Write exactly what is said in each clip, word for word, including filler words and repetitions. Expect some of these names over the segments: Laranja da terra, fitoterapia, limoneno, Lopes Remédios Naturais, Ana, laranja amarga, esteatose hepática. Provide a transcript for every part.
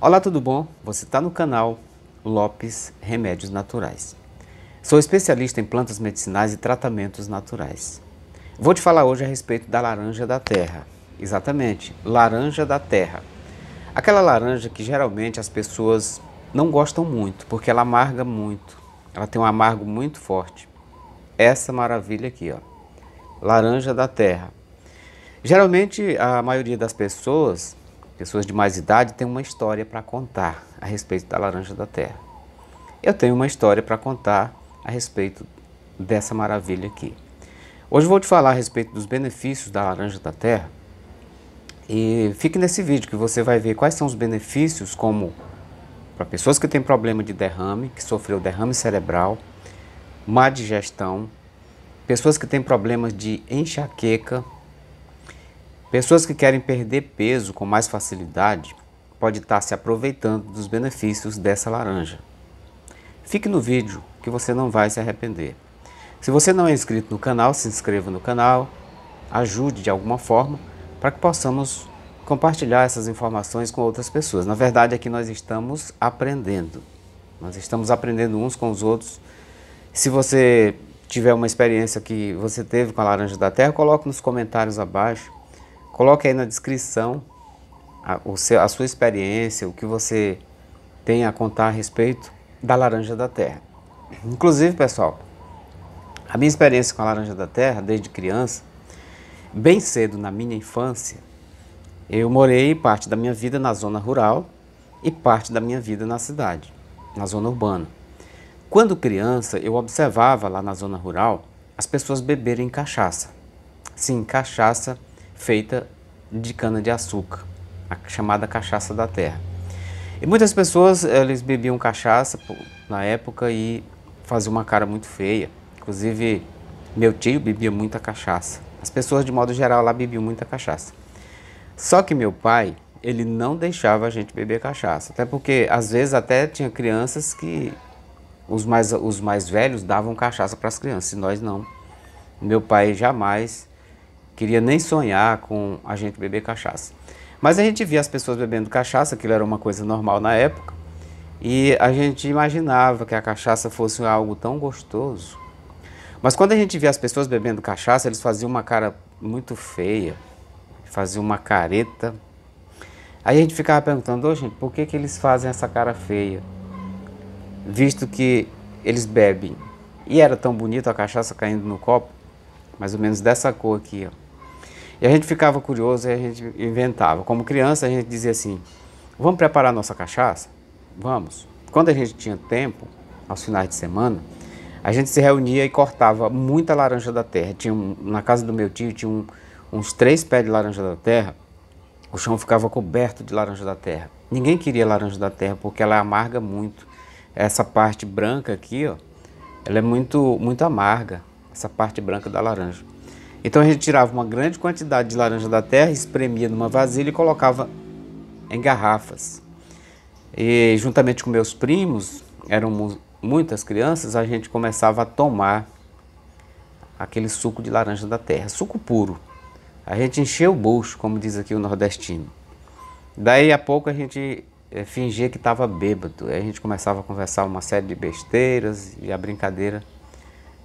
Olá, tudo bom? Você está no canal Lopes Remédios Naturais. Sou especialista em plantas medicinais e tratamentos naturais. Vou te falar hoje a respeito da laranja da terra. Exatamente, laranja da terra. Aquela laranja que geralmente as pessoas não gostam muito, porque ela amarga muito. Ela tem um amargo muito forte. Essa maravilha aqui, ó. Laranja da terra. Geralmente a maioria das pessoas... Pessoas de mais idade têm uma história para contar a respeito da laranja da terra. Eu tenho uma história para contar a respeito dessa maravilha aqui. Hoje vou te falar a respeito dos benefícios da laranja da terra. E fique nesse vídeo que você vai ver quais são os benefícios como para pessoas que têm problema de derrame, que sofreu derrame cerebral, má digestão, pessoas que têm problemas de enxaqueca, pessoas que querem perder peso com mais facilidade pode estar se aproveitando dos benefícios dessa laranja. Fique no vídeo que você não vai se arrepender. Se você não é inscrito no canal, se inscreva no canal, ajude de alguma forma para que possamos compartilhar essas informações com outras pessoas. Na verdade, aqui nós estamos aprendendo. Nós estamos aprendendo uns com os outros. Se você tiver uma experiência que você teve com a laranja da terra, coloque nos comentários abaixo. Coloque aí na descrição a, o seu, a sua experiência, o que você tem a contar a respeito da laranja da terra. Inclusive, pessoal, a minha experiência com a laranja da terra, desde criança, bem cedo na minha infância, eu morei parte da minha vida na zona rural e parte da minha vida na cidade, na zona urbana. Quando criança, eu observava lá na zona rural as pessoas beberem cachaça. Sim, cachaça feita de cana-de-açúcar, a chamada cachaça da terra. E muitas pessoas, eles bebiam cachaça na época e faziam uma cara muito feia. Inclusive, meu tio bebia muita cachaça. As pessoas, de modo geral, lá bebiam muita cachaça. Só que meu pai, ele não deixava a gente beber cachaça. Até porque, às vezes, até tinha crianças que os mais, os mais velhos davam cachaça para as crianças, e nós não. Meu pai jamais... queria nem sonhar com a gente beber cachaça. Mas a gente via as pessoas bebendo cachaça, aquilo era uma coisa normal na época, e a gente imaginava que a cachaça fosse algo tão gostoso. Mas quando a gente via as pessoas bebendo cachaça, eles faziam uma cara muito feia, faziam uma careta. Aí a gente ficava perguntando, ô gente, por que que eles fazem essa cara feia, visto que eles bebem? E era tão bonito a cachaça caindo no copo, mais ou menos dessa cor aqui, ó. E a gente ficava curioso e a gente inventava. Como criança, a gente dizia assim, vamos preparar nossa cachaça? Vamos. Quando a gente tinha tempo, aos finais de semana, a gente se reunia e cortava muita laranja da terra. Tinha um, na casa do meu tio tinha um, uns três pés de laranja da terra. O chão ficava coberto de laranja da terra. Ninguém queria laranja da terra porque ela amarga muito. Essa parte branca aqui, ó, ela é muito, muito amarga. Essa parte branca da laranja. Então a gente tirava uma grande quantidade de laranja da terra, espremia numa vasilha e colocava em garrafas. E juntamente com meus primos, eram muitas crianças, a gente começava a tomar aquele suco de laranja da terra, suco puro. A gente encheu o bucho, como diz aqui o nordestino. Daí a pouco a gente é, fingia que estava bêbado. Aí a gente começava a conversar uma série de besteiras e a brincadeira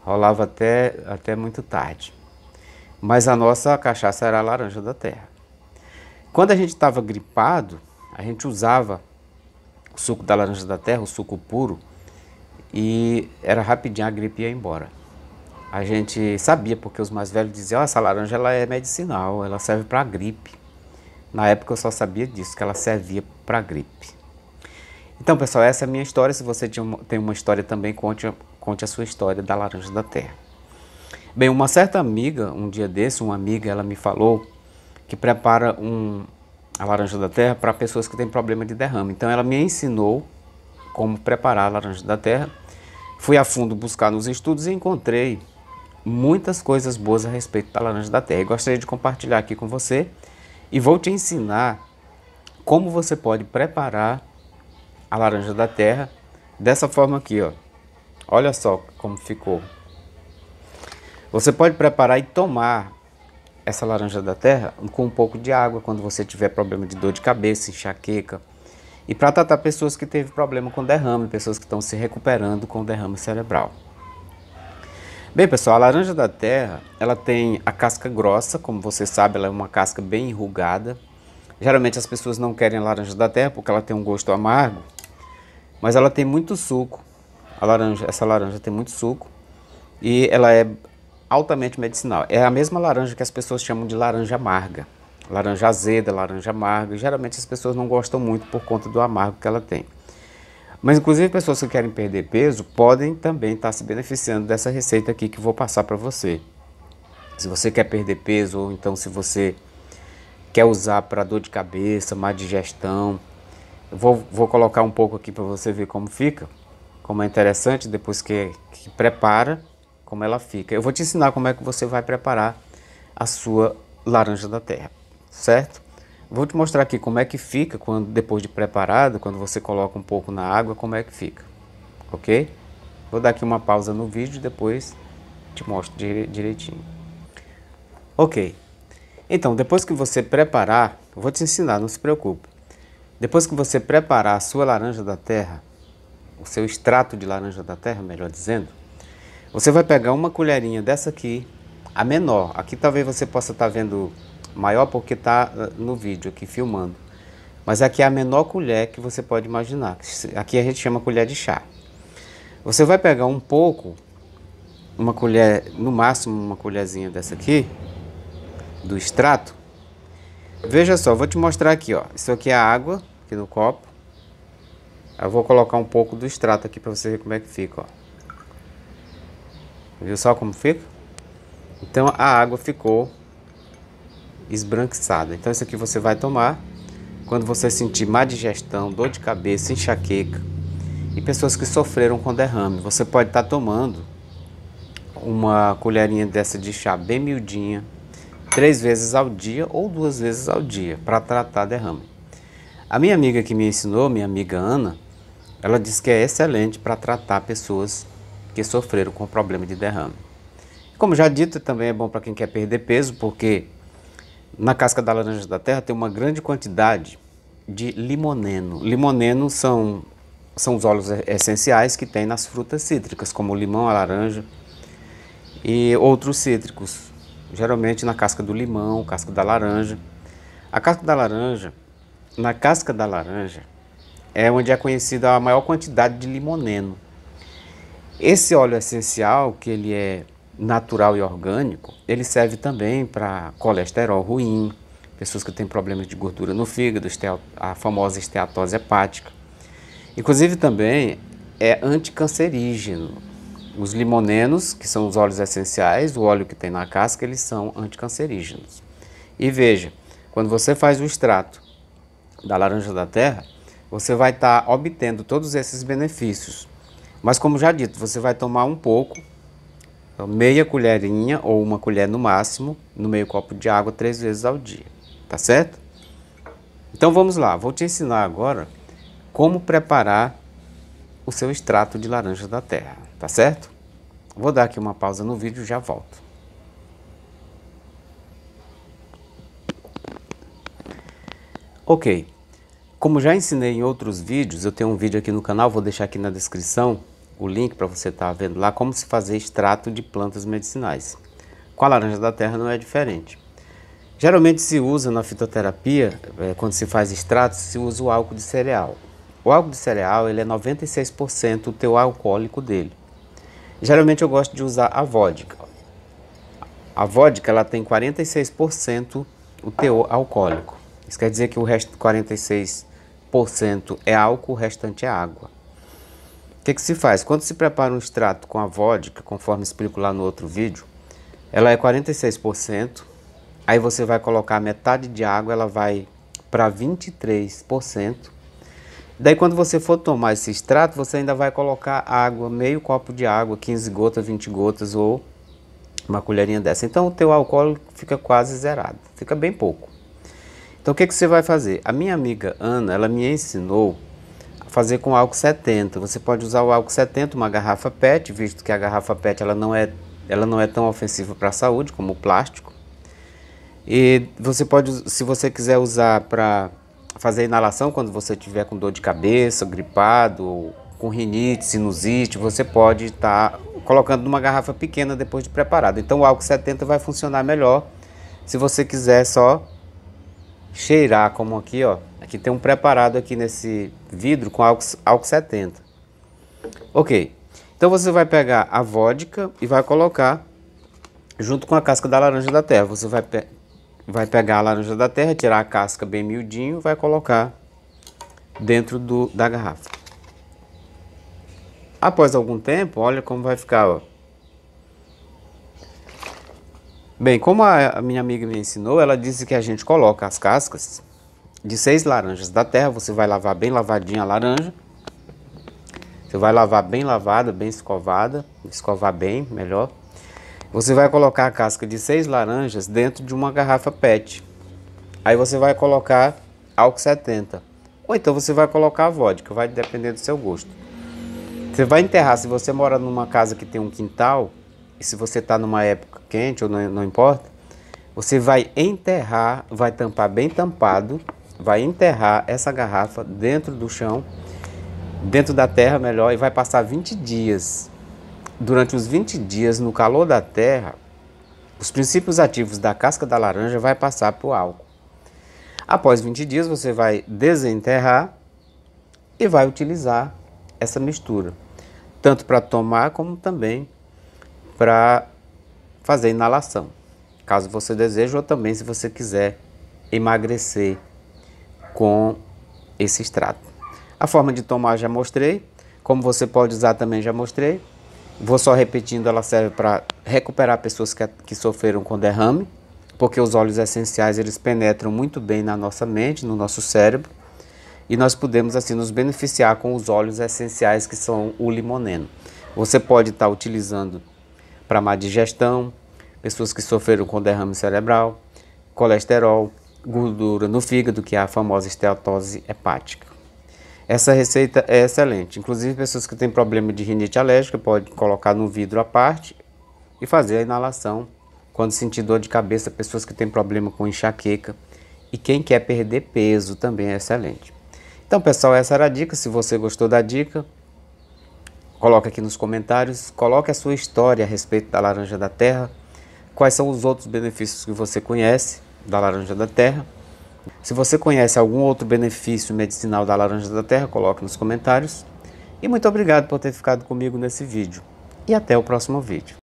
rolava até, até muito tarde. Mas a nossa cachaça era a laranja da terra. Quando a gente estava gripado, a gente usava o suco da laranja da terra, o suco puro, e era rapidinho, a gripe ia embora. A gente sabia, porque os mais velhos diziam, oh, essa laranja ela é medicinal, ela serve para gripe. Na época eu só sabia disso, que ela servia para gripe. Então, pessoal, essa é a minha história. Se você tem uma história também, conte Conte a sua história da laranja da terra. Bem, uma certa amiga, um dia desse, uma amiga, ela me falou que prepara um, a laranja da terra para pessoas que têm problema de derrame. Então ela me ensinou como preparar a laranja da terra. Fui a fundo buscar nos estudos e encontrei muitas coisas boas a respeito da laranja da terra. E gostaria de compartilhar aqui com você e vou te ensinar como você pode preparar a laranja da terra dessa forma aqui, ó. Olha só como ficou. Você pode preparar e tomar essa laranja da terra com um pouco de água quando você tiver problema de dor de cabeça, enxaqueca. e para tratar pessoas que teve problema com derrame, pessoas que estão se recuperando com derrame cerebral. Bem, pessoal, a laranja da terra, ela tem a casca grossa, como você sabe, ela é uma casca bem enrugada. Geralmente as pessoas não querem a laranja da terra porque ela tem um gosto amargo, mas ela tem muito suco. A laranja, essa laranja tem muito suco e ela é altamente medicinal. É a mesma laranja que as pessoas chamam de laranja amarga, laranja azeda, laranja amarga. Geralmente as pessoas não gostam muito por conta do amargo que ela tem. Mas inclusive pessoas que querem perder peso podem também estar se beneficiando dessa receita aqui que eu vou passar para você. Se você quer perder peso ou então se você quer usar para dor de cabeça, má digestão, eu vou, vou colocar um pouco aqui para você ver como fica, como é interessante depois que, que prepara, como ela fica. Eu vou te ensinar como é que você vai preparar a sua laranja da terra, certo? Vou te mostrar aqui como é que fica quando, depois de preparado, quando você coloca um pouco na água, como é que fica, ok? Vou dar aqui uma pausa no vídeo e depois te mostro direitinho. Ok. Então, depois que você preparar, eu vou te ensinar, não se preocupe. Depois que você preparar a sua laranja da terra, o seu extrato de laranja da terra, melhor dizendo, você vai pegar uma colherinha dessa aqui, a menor. Aqui talvez você possa estar vendo maior porque está no vídeo aqui, filmando. Mas aqui é a menor colher que você pode imaginar. Aqui a gente chama colher de chá. Você vai pegar um pouco, uma colher, no máximo uma colherzinha dessa aqui, do extrato. Veja só, vou te mostrar aqui, ó. Isso aqui é a água, aqui no copo. Eu vou colocar um pouco do extrato aqui para você ver como é que fica, ó. Viu só como fica? Então a água ficou esbranquiçada. Então isso aqui você vai tomar quando você sentir má digestão, dor de cabeça, enxaqueca e pessoas que sofreram com derrame. Você pode estar tomando uma colherinha dessa de chá bem miudinha, três vezes ao dia ou duas vezes ao dia, para tratar derrame. A minha amiga que me ensinou, minha amiga Ana, ela disse que é excelente para tratar pessoas que sofreram com problema de derrame. Como já dito, também é bom para quem quer perder peso, porque na casca da laranja da terra tem uma grande quantidade de limoneno. Limoneno são, são os óleos essenciais que tem nas frutas cítricas, como o limão, a laranja e outros cítricos. Geralmente na casca do limão, casca da laranja. A casca da laranja, na casca da laranja, é onde é conhecida a maior quantidade de limoneno. Esse óleo essencial, que ele é natural e orgânico, ele serve também para colesterol ruim, pessoas que têm problemas de gordura no fígado, a famosa esteatose hepática. Inclusive também é anticancerígeno. Os limonenos, que são os óleos essenciais, o óleo que tem na casca, eles são anticancerígenos. E veja, quando você faz o extrato da laranja da terra, você vai estar obtendo todos esses benefícios. Mas como já dito, você vai tomar um pouco, então, meia colherinha ou uma colher no máximo, no meio copo de água, três vezes ao dia, tá certo? Então vamos lá, vou te ensinar agora como preparar o seu extrato de laranja da terra, tá certo? Vou dar aqui uma pausa no vídeo e já volto. Ok, como já ensinei em outros vídeos, eu tenho um vídeo aqui no canal, vou deixar aqui na descrição o link para você estar vendo lá como se fazer extrato de plantas medicinais. Com a laranja da terra não é diferente. Geralmente se usa na fitoterapia, quando se faz extrato, se usa o álcool de cereal. O álcool de cereal, ele é noventa e seis por cento o teor alcoólico dele. Geralmente eu gosto de usar a vodka. A vodka, ela tem quarenta e seis por cento o teor alcoólico. Isso quer dizer que o resto, quarenta e seis por cento é álcool, o restante é água. O que que se faz? Quando se prepara um extrato com a vodka, conforme explico lá no outro vídeo, ela é quarenta e seis por cento, aí você vai colocar metade de água, ela vai para vinte e três por cento. Daí quando você for tomar esse extrato, você ainda vai colocar água, meio copo de água, quinze gotas, vinte gotas ou uma colherinha dessa. Então o teu álcool fica quase zerado, fica bem pouco. Então o que que você vai fazer? A minha amiga Ana, ela me ensinou a fazer com álcool setenta. Você pode usar o álcool setenta, uma garrafa PET, visto que a garrafa PET ela não é, ela não é tão ofensiva para a saúde como o plástico. E você pode, se você quiser usar para fazer a inalação quando você tiver com dor de cabeça, gripado, com rinite, sinusite, você pode estar colocando numa garrafa pequena depois de preparado. Então o álcool setenta vai funcionar melhor se você quiser só cheirar, como aqui, ó. Aqui tem um preparado aqui nesse vidro com álcool setenta. Ok. Então você vai pegar a vodka e vai colocar junto com a casca da laranja da terra. Você vai, pe vai pegar a laranja da terra, tirar a casca bem miudinho, vai colocar dentro do, da garrafa. Após algum tempo, olha como vai ficar, ó. Bem, como a minha amiga me ensinou, ela disse que a gente coloca as cascas de seis laranjas da terra. Você vai lavar bem lavadinha a laranja. Você vai lavar bem lavada, bem escovada. Escovar bem, melhor. Você vai colocar a casca de seis laranjas dentro de uma garrafa PET. Aí você vai colocar álcool setenta. Ou então você vai colocar a vodka, vai depender do seu gosto. Você vai enterrar, se você mora numa casa que tem um quintal... E se você está numa época quente, ou não, não importa, você vai enterrar, vai tampar bem tampado, vai enterrar essa garrafa dentro do chão, dentro da terra, melhor, e vai passar vinte dias. Durante os vinte dias, no calor da terra, os princípios ativos da casca da laranja vai passar para o álcool. Após vinte dias, você vai desenterrar e vai utilizar essa mistura, tanto para tomar como também para fazer inalação, caso você deseje, ou também se você quiser emagrecer com esse extrato. A forma de tomar já mostrei, como você pode usar também já mostrei. Vou só repetindo, ela serve para recuperar pessoas que, que sofreram com derrame, porque os óleos essenciais eles penetram muito bem na nossa mente, no nosso cérebro, e nós podemos assim nos beneficiar com os óleos essenciais que são o limoneno. Você pode estar utilizando para má digestão, pessoas que sofreram com derrame cerebral, colesterol, gordura no fígado, que é a famosa esteatose hepática. Essa receita é excelente. Inclusive, pessoas que têm problema de rinite alérgica podem colocar no vidro à parte e fazer a inalação quando sentir dor de cabeça, pessoas que têm problema com enxaqueca. E quem quer perder peso também é excelente. Então, pessoal, essa era a dica. Se você gostou da dica, coloque aqui nos comentários, coloque a sua história a respeito da laranja da terra, quais são os outros benefícios que você conhece da laranja da terra. Se você conhece algum outro benefício medicinal da laranja da terra, coloque nos comentários. E muito obrigado por ter ficado comigo nesse vídeo. E até o próximo vídeo.